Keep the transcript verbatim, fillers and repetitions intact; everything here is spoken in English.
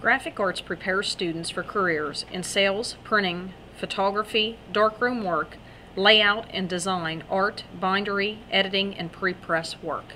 Graphic Arts prepares students for careers in sales, printing, photography, darkroom work, layout and design, art, bindery, editing, and pre-press work.